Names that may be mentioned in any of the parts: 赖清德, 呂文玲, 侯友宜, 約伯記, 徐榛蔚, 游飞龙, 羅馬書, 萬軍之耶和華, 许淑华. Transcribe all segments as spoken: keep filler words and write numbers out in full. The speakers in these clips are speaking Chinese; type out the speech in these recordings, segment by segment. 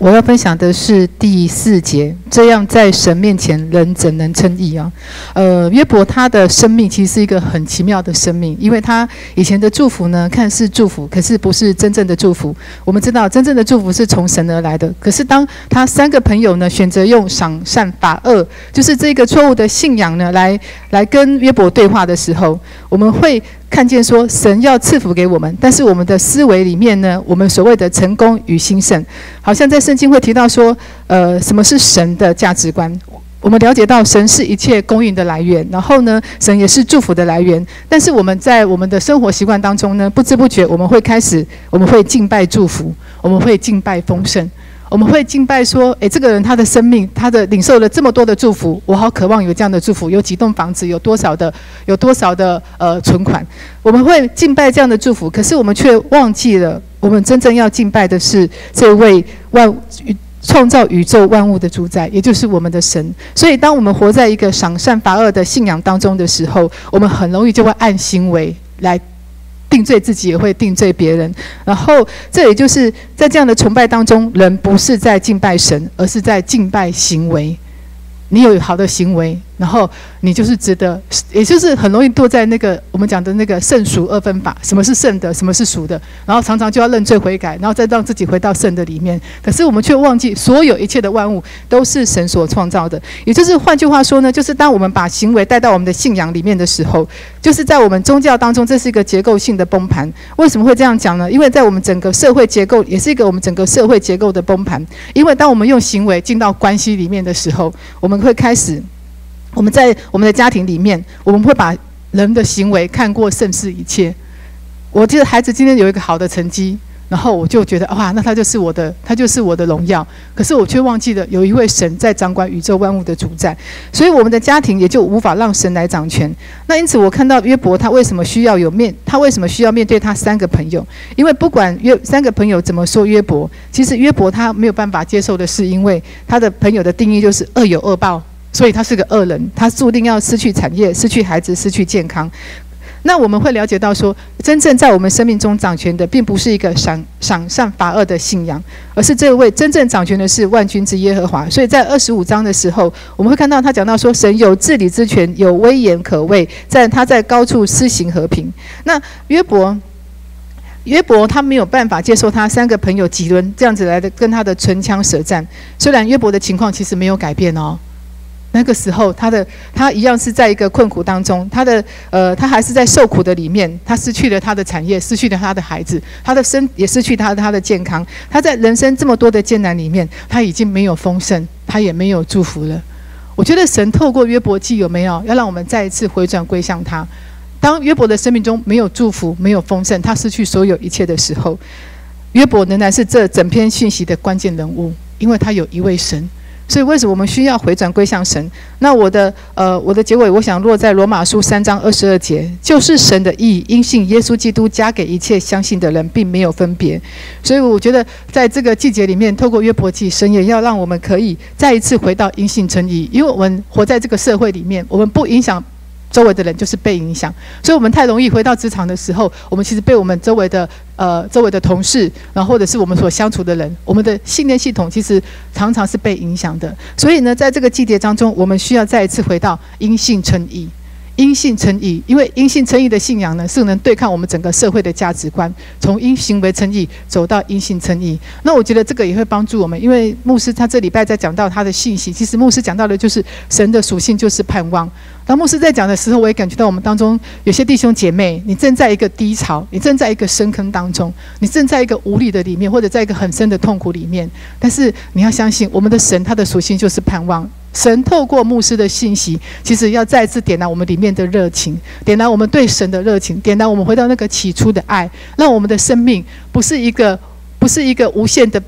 我要分享的是第四节，这样在神面前人怎能称义啊？呃，约伯他的生命其实是一个很奇妙的生命，因为他以前的祝福呢，看似祝福，可是不是真正的祝福。我们知道，真正的祝福是从神而来的。可是当他三个朋友呢，选择用赏善罚恶，就是这个错误的信仰呢，来来跟约伯对话的时候，我们会看见说，神要赐福给我们，但是我们的思维里面呢，我们所谓的成功与兴盛，好像在圣经会提到说，呃，什么是神的价值观？我们了解到神是一切供应的来源，然后呢，神也是祝福的来源。但是我们在我们的生活习惯当中呢，不知不觉我们会开始，我们会敬拜祝福，我们会敬拜丰盛。我们会敬拜说，诶，这个人他的生命，他的领受了这么多的祝福，我好渴望有这样的祝福，有几栋房子，有多少的，有多少的呃存款，我们会敬拜这样的祝福，可是我们却忘记了，我们真正要敬拜的是这位万创造宇宙万物的主宰，也就是我们的神。所以，当我们活在一个赏善罚恶的信仰当中的时候，我们很容易就会按行为来定罪自己，也会定罪别人。然后，这也就是在这样的崇拜当中，人不是在敬拜神，而是在敬拜行为。你有好的行为，然后你就是值得，也就是很容易堕在那个我们讲的那个圣俗二分法，什么是圣的，什么是俗的，然后常常就要认罪悔改，然后再让自己回到圣的里面。可是我们却忘记，所有一切的万物都是神所创造的。也就是换句话说呢，就是当我们把行为带到我们的信仰里面的时候，就是在我们宗教当中，这是一个结构性的崩盘。为什么会这样讲呢？因为在我们整个社会结构，也是一个我们整个社会结构的崩盘。因为当我们用行为进到关系里面的时候，我们会开始，我们在我们的家庭里面，我们会把人的行为看过胜似一切。我记得孩子今天有一个好的成绩，然后我就觉得哇，那他就是我的，他就是我的荣耀。可是我却忘记了有一位神在掌管宇宙万物的主宰，所以我们的家庭也就无法让神来掌权。那因此，我看到约伯他为什么需要有面，他为什么需要面对他三个朋友？因为不管约三个朋友怎么说约伯，其实约伯他没有办法接受的是，因为他的朋友的定义就是恶有恶报。所以他是个恶人，他注定要失去产业、失去孩子、失去健康。那我们会了解到说，真正在我们生命中掌权的，并不是一个赏赏善罚恶的信仰，而是这位真正掌权的是万军之耶和华。所以在二十五章的时候，我们会看到他讲到说，神有治理之权，有威严可畏，在他在高处施行和平。那约伯。约伯他没有办法接受他三个朋友几轮这样子来的跟他的唇枪舌战。虽然约伯的情况其实没有改变哦。那个时候，他的他一样是在一个困苦当中，他的呃，他还是在受苦的里面，他失去了他的产业，失去了他的孩子，他的身也失去他他的健康。他在人生这么多的艰难里面，他已经没有丰盛，他也没有祝福了。我觉得神透过约伯记有没有要让我们再一次回转归向他？当约伯的生命中没有祝福，没有丰盛，他失去所有一切的时候，约伯仍然是这整篇讯息的关键人物，因为他有一位神。所以，为什么我们需要回转归向神？那我的呃，我的结尾，我想落在罗马书三章二十二节，就是神的义因信耶稣基督加给一切相信的人，并没有分别。所以，我觉得在这个季节里面，透过约伯记，神也要让我们可以再一次回到因信称义，因为我们活在这个社会里面，我们不影响周围的人，就是被影响。所以，我们太容易回到职场的时候，我们其实被我们周围的。呃，周围的同事，然后或者是我们所相处的人，我们的信念系统其实常常是被影响的。所以呢，在这个季节当中，我们需要再一次回到因信称义，因信称义，因为因信称义的信仰呢，是能对抗我们整个社会的价值观，从因行为称义走到因信称义。那我觉得这个也会帮助我们，因为牧师他这礼拜在讲到他的信息，其实牧师讲到的就是神的属性就是盼望。当牧师在讲的时候，我也感觉到我们当中有些弟兄姐妹，你正在一个低潮，你正在一个深坑当中，你正在一个无力的里面，或者在一个很深的痛苦里面。但是你要相信，我们的神他的属性就是盼望。神透过牧师的信息，其实要再次点燃我们里面的热情，点燃我们对神的热情，点燃我们回到那个起初的爱，让我们的生命不是一个不是一个无限的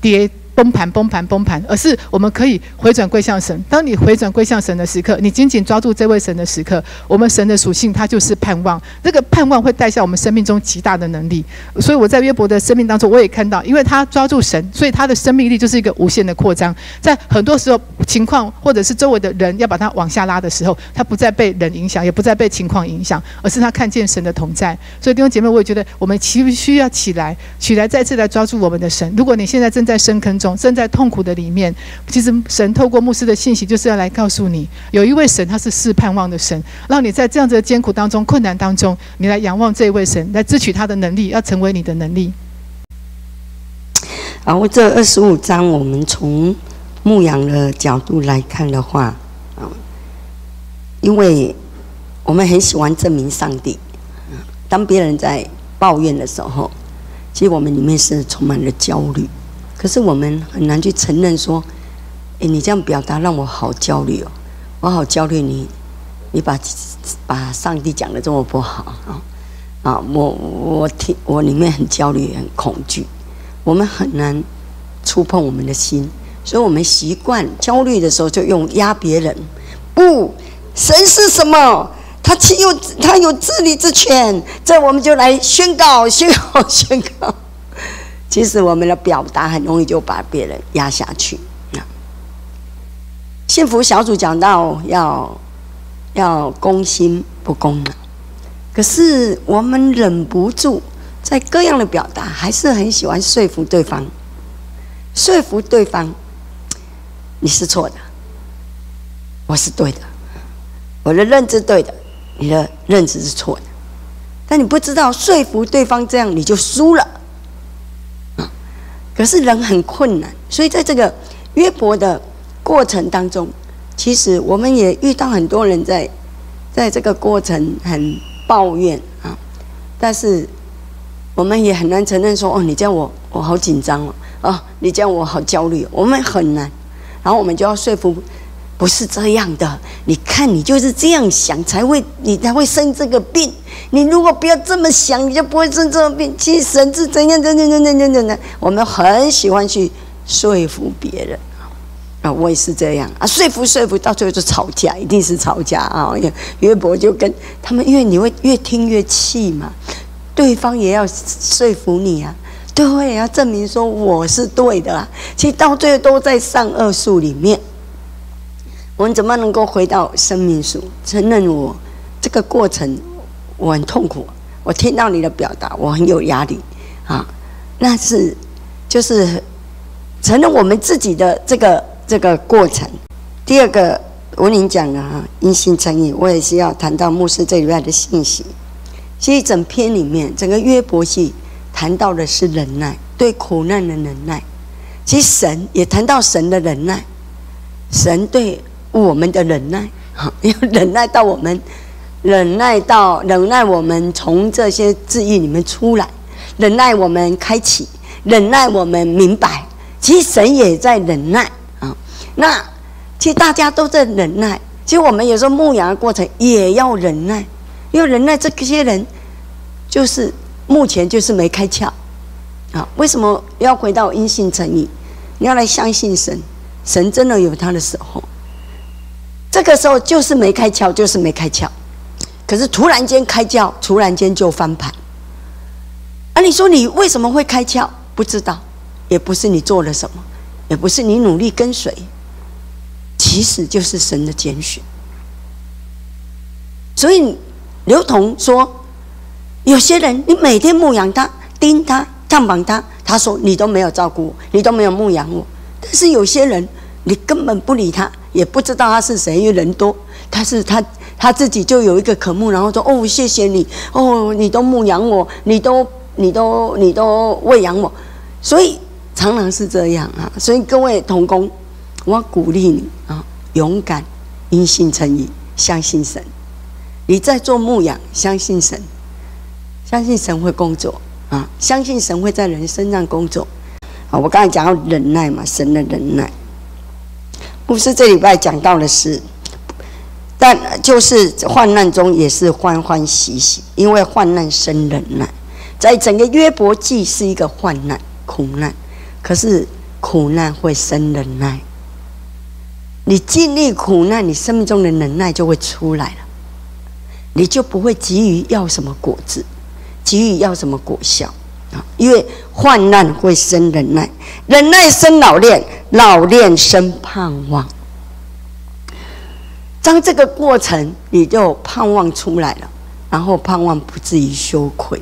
跌。崩盘崩盘崩盘，而是我们可以回转归向神。当你回转归向神的时刻，你紧紧抓住这位神的时刻，我们神的属性它就是盼望，那个盼望会带下我们生命中极大的能力。所以我在约伯的生命当中，我也看到，因为他抓住神，所以他的生命力就是一个无限的扩张。在很多时候情况或者是周围的人要把他往下拉的时候，他不再被人影响，也不再被情况影响，而是他看见神的同在。所以弟兄姐妹，我也觉得我们需要起来，起来再次来抓住我们的神。如果你现在正在深坑，中，身在痛苦的里面。其实神透过牧师的信息，就是要来告诉你，有一位神，他是是盼望的神，让你在这样子的艰苦当中、困难当中，你来仰望这一位神，来支取他的能力，要成为你的能力。然后这二十五章，我们从牧羊的角度来看的话，啊，因为我们很喜欢证明上帝。当别人在抱怨的时候，其实我们里面是充满了焦虑，可是我们很难去承认说：“哎，你这样表达让我好焦虑哦，我好焦虑你，你把把上帝讲得这么不好啊！啊，我我听我里面很焦虑，很恐惧，我们很难触碰我们的心，所以我们习惯焦虑的时候就用压别人，不，神是什么？”他有他有治理之权，这我们就来宣告、宣告、宣告。其实我们的表达很容易就把别人压下去。啊，幸福小组讲到要要攻心不攻脑，可是我们忍不住在各样的表达，还是很喜欢说服对方，说服对方你是错的，我是对的，我的认知对的。你的认知是错的，但你不知道说服对方这样你就输了，啊！可是人很困难，所以在这个约伯的过程当中，其实我们也遇到很多人在在这个过程很抱怨啊，但是我们也很难承认说：“哦，你这样我我好紧张哦，哦，你这样我好焦虑。”我们很难，然后我们就要说服。不是这样的，你看，你就是这样想，才会你才会生这个病。你如果不要这么想，你就不会生这种病。其实神是怎样怎样怎样怎样的，我们很喜欢去说服别人啊，我也是这样啊，说服说服，到最后就吵架，一定是吵架啊。约伯就跟他们，因为你会越听越气嘛，对方也要说服你啊，对方也要证明说我是对的啊。其实到最后都在善恶树里面。我们怎么能够回到生命树？承认我这个过程我很痛苦，我听到你的表达我很有压力啊，那是就是承认我们自己的这个这个过程。第二个文玲讲了啊，因信称义，我也是要谈到牧师这礼拜的信息。其实整篇里面，整个约伯记谈到的是忍耐，对苦难的忍耐。其实神也谈到神的忍耐，神对我们的忍耐，要忍耐到我们，忍耐到忍耐我们从这些治愈里面出来，忍耐我们开启，忍耐我们明白。其实神也在忍耐啊。那其实大家都在忍耐，其实我们有时候牧羊的过程也要忍耐，因为忍耐这些人就是目前就是没开窍啊。为什么要回到因信称义？你要来相信神，神真的有他的时候。这个时候就是没开窍，就是没开窍。可是突然间开窍，突然间就翻盘。啊，你说你为什么会开窍？不知道，也不是你做了什么，也不是你努力跟随，其实就是神的拣选。所以刘同说，有些人你每天牧养他、盯他、探访他，他说你都没有照顾我，你都没有牧养我。但是有些人你根本不理他，也不知道他是谁，因为人多，但是他他自己就有一个渴慕，然后说：“哦，谢谢你，哦，你都牧养我，你都你都你都喂养我。”所以常常是这样啊。所以各位同工，我鼓励你啊，勇敢，因信称义，相信神。你在做牧养，相信神，相信神会工作啊，相信神会在人身上工作啊。我刚才讲到忍耐嘛，神的忍耐。牧师这礼拜讲到的是，但就是患难中也是欢欢喜喜，因为患难生忍耐。在整个约伯记是一个患难、苦难，可是苦难会生忍耐。你经历苦难，你生命中的忍耐就会出来了，你就不会急于要什么果子，急于要什么果效啊！因为患难会生忍耐，忍耐生老练。老练生盼望，当这个过程你就盼望出来了，然后盼望不至于羞愧。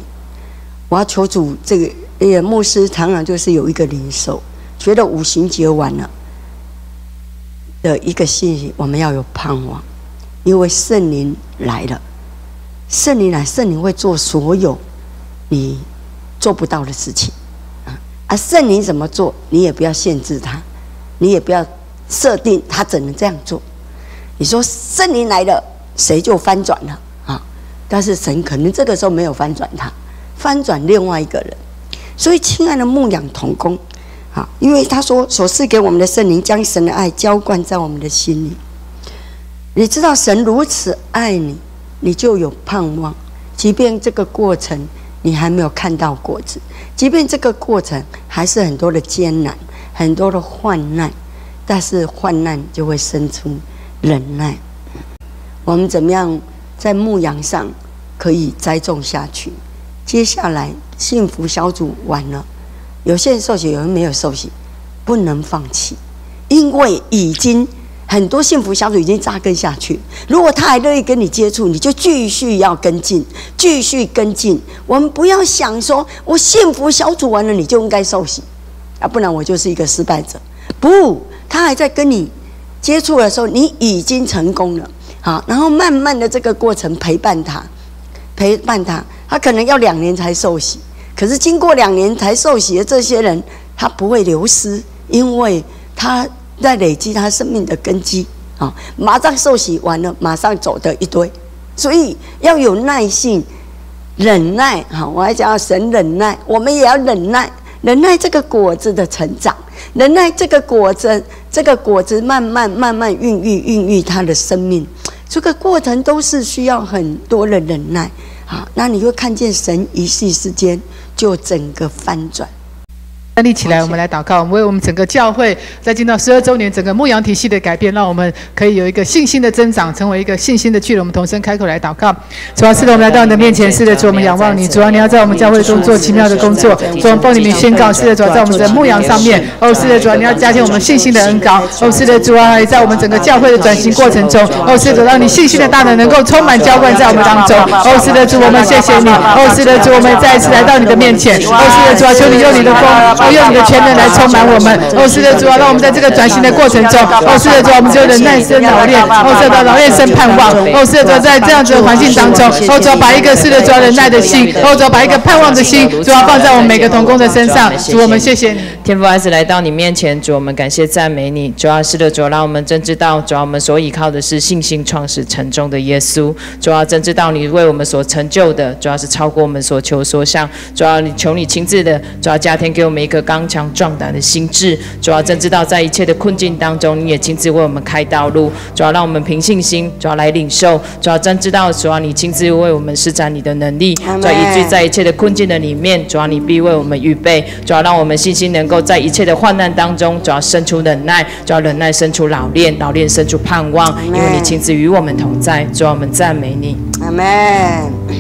我要求主，这个呃牧师常常就是有一个领受，觉得五行解完了的一个信息，我们要有盼望，因为圣灵来了，圣灵来，圣灵会做所有你做不到的事情啊！啊，圣灵怎么做，你也不要限制他，你也不要设定他只能这样做。你说圣灵来了，谁就翻转了啊？但是神可能这个时候没有翻转他，翻转另外一个人。所以，亲爱的牧养同工。 啊，因为他说所赐给我们的圣灵，将神的爱浇灌在我们的心里。你知道神如此爱你，你就有盼望。即便这个过程你还没有看到果子，即便这个过程还是很多的艰难、很多的患难，但是患难就会生出忍耐。我们怎么样在牧羊上可以栽种下去？接下来幸福小组完了。 有些人受洗，有人没有受洗，不能放弃，因为已经很多幸福小组已经扎根下去。如果他还乐意跟你接触，你就继续要跟进，继续跟进。我们不要想说，我幸福小组完了你就应该受洗，啊，不然我就是一个失败者。不，他还在跟你接触的时候，你已经成功了。好，然后慢慢的这个过程陪伴他，陪伴他，他可能要两年才受洗。 可是经过两年才受洗的这些人，他不会流失，因为他在累积他生命的根基啊！马上受洗完了，马上走的一堆，所以要有耐性、忍耐啊！我还讲神忍耐，我们也要忍耐，忍耐这个果子的成长，忍耐这个果子，这个果子慢慢慢慢孕育、孕育它的生命，这个过程都是需要很多的忍耐啊！那你会看见神一夕之间。 就整个翻转。站立起来，我们来祷告，我们为我们整个教会在进到十二周年整个牧羊体系的改变，让我们可以有一个信心的增长，成为一个信心的巨人。我们同声开口来祷告。主啊，是的，我们来到你的面前，是的，主，我们仰望你。主啊，你要在我们教会中做奇妙的工作。主，我们奉你名宣告，是的，主啊，在我们的牧羊上面，哦，是的，主啊，你要加添我们信心的恩膏。哦，是的，主啊，也在我们整个教会的转型过程中，哦，是的，让你信心的大能能够充满浇灌在我们当中。哦，是的，主，我们谢谢你。哦，是的，主，我们再一次来到你的面前。哦，是的，主啊，求你用你的光，用你的全能来充满我们。哦，是的，主啊，让我们在这个转型的过程中，哦，是的，主啊，我们就忍耐生老练，哦，是的，老练生盼望。哦，是的，主啊，在这样子的环境当中，哦，主啊，把一个是的主啊忍耐的心，哦，主啊，把一个盼望的心，主啊，放在我们每个同工的身上。主，我们谢谢你，天父孩子来到你面前，主，我们感谢赞美你。主啊，是的，主啊，让我们真知道，主啊，我们所倚靠的是信心创始成终的耶稣。主啊，真知道你为我们所成就的，主啊，是超过我们所求所想。主啊，你求你亲自的，主啊，加添给我们一个 刚强壮胆的心智，主要真知道在一切的困境当中，你也亲自为我们开道路，主要让我们凭信心，主要来领受，主要真知道，主要你亲自为我们施展你的能力，主要依据在一切的困境的里面，主要你必为我们预备，主要让我们信心能够在一切的患难当中，主要生出忍耐，主要忍耐生出老练，老练生出盼望，因为你亲自与我们同在，主要我们赞美你，阿门。